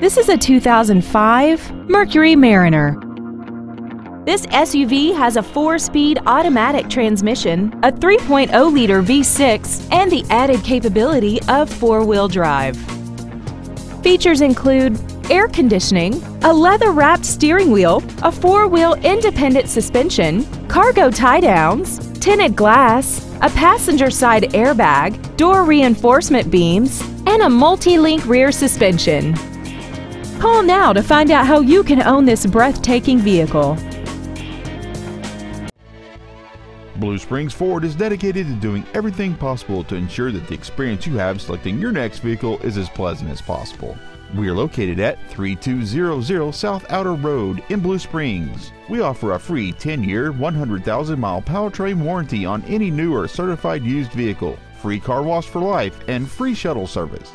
This is a 2005 Mercury Mariner. This SUV has a 4-speed automatic transmission, a 3.0-liter V6, and the added capability of 4-wheel drive. Features include air conditioning, a leather-wrapped steering wheel, a 4-wheel independent suspension, cargo tie-downs, tinted glass, a passenger side airbag, door reinforcement beams, and a multi-link rear suspension. Call now to find out how you can own this breathtaking vehicle. Blue Springs Ford is dedicated to doing everything possible to ensure that the experience you have selecting your next vehicle is as pleasant as possible. We are located at 3200 South Outer Road in Blue Springs. We offer a free 10-year, 100,000-mile powertrain warranty on any new or certified used vehicle, free car wash for life, and free shuttle service.